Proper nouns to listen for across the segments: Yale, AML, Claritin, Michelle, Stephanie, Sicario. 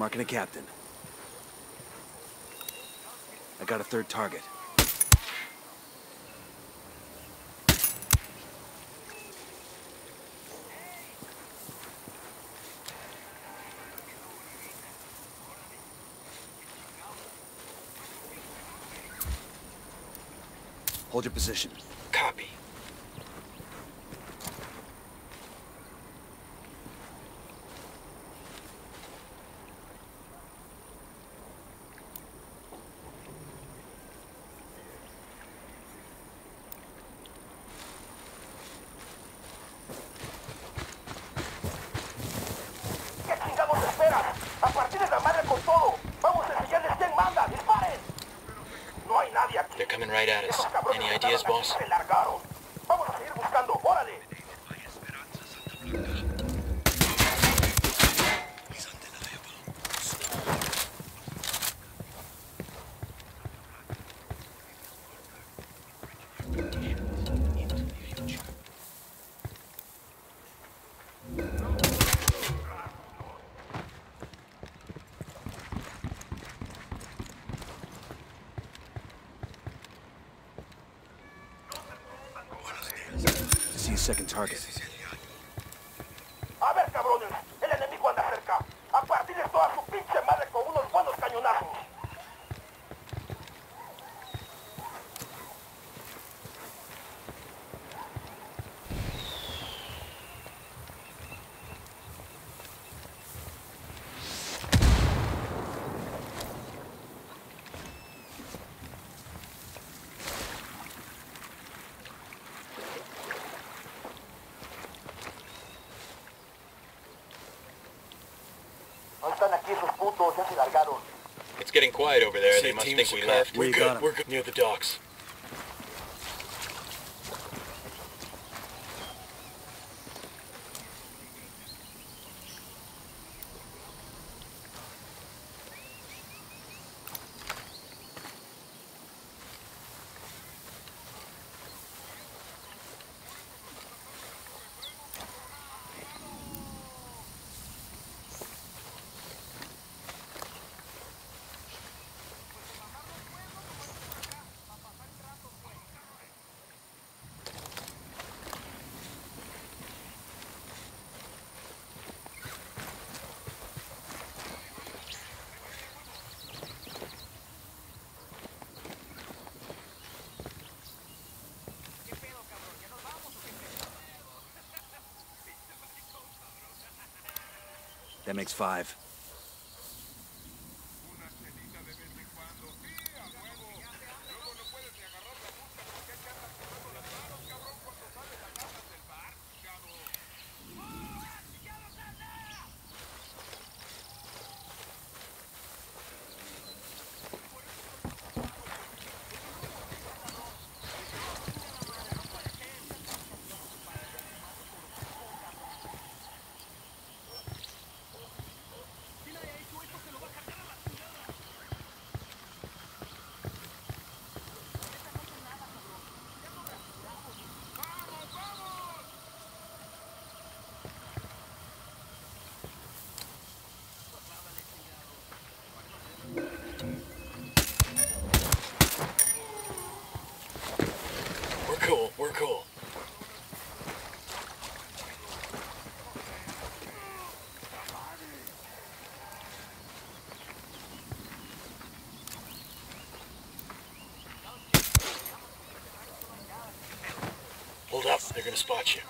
Marking a captain. I got a third target. Hold your position. Copy. Right at us. Any ideas, boss? Second target. A ver, cabrones, el enemigo anda cerca. A partir de toda su pinche madre con unos buenos cañonazos. It's getting quiet over there. They must think we left. We're good. We're good. Near the docks. That makes 5. We're cool. Hold up, they're gonna spot you.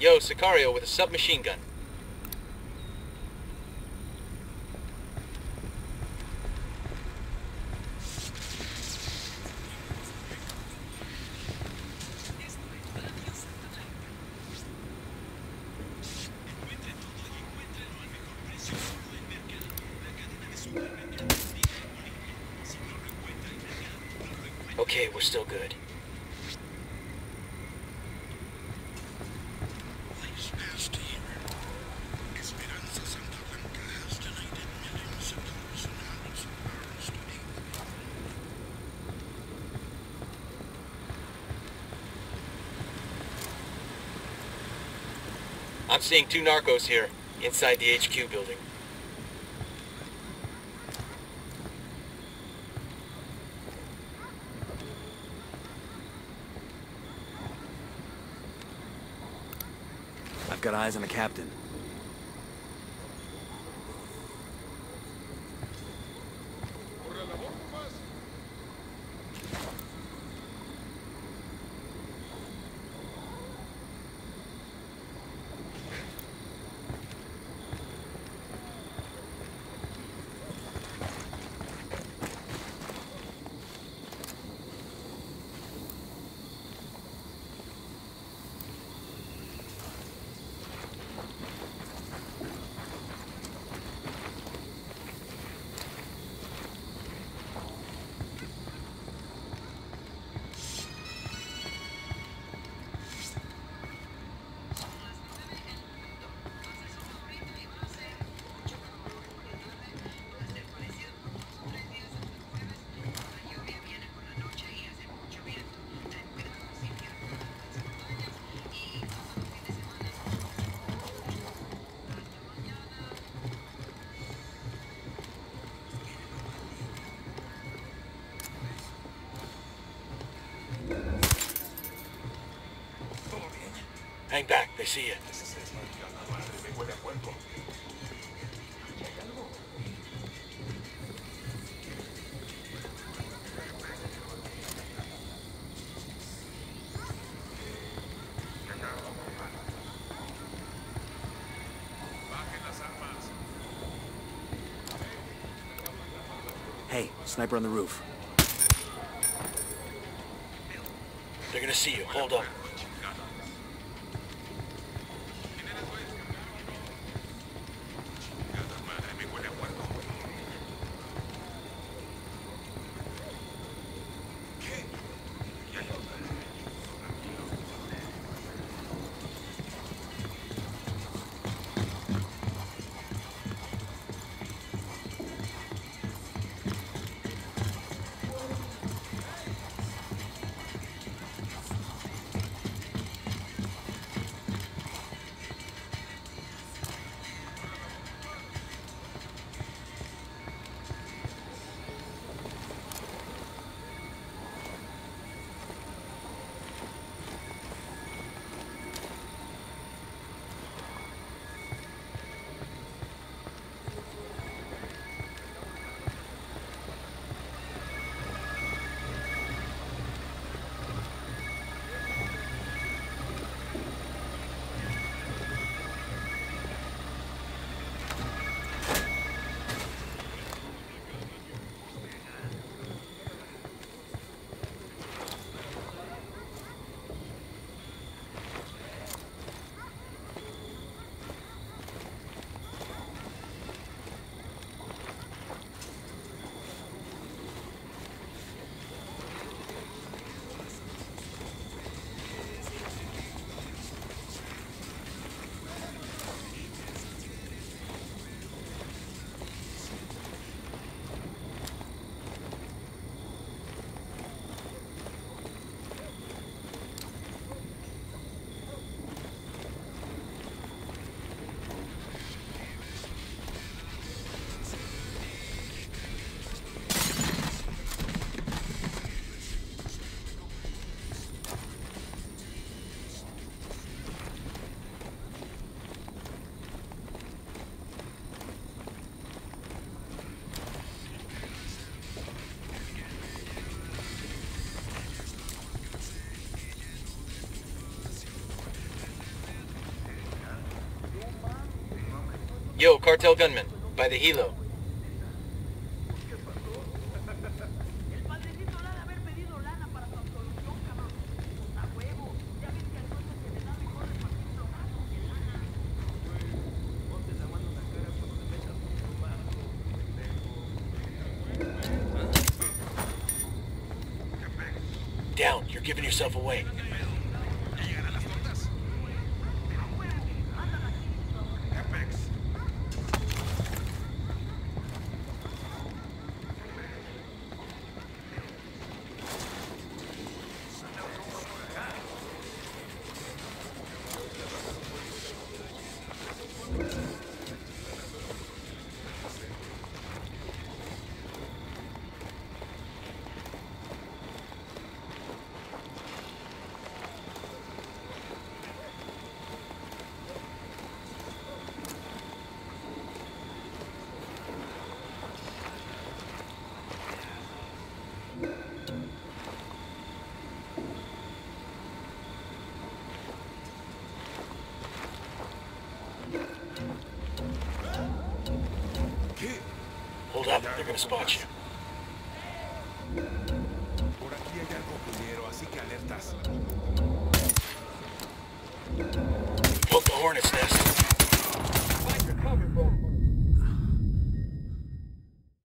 Yo, Sicario with a submachine gun. Okay, we're still good. I'm seeing two narcos here, inside the HQ building. I've got eyes on the captain. Hang back, they see you. Hey, sniper on the roof. They're gonna see you, hold on. Yo, cartel gunman, by the Hilo. Down, you're giving yourself away. They're gonna spot you. Look, the hornet's nest.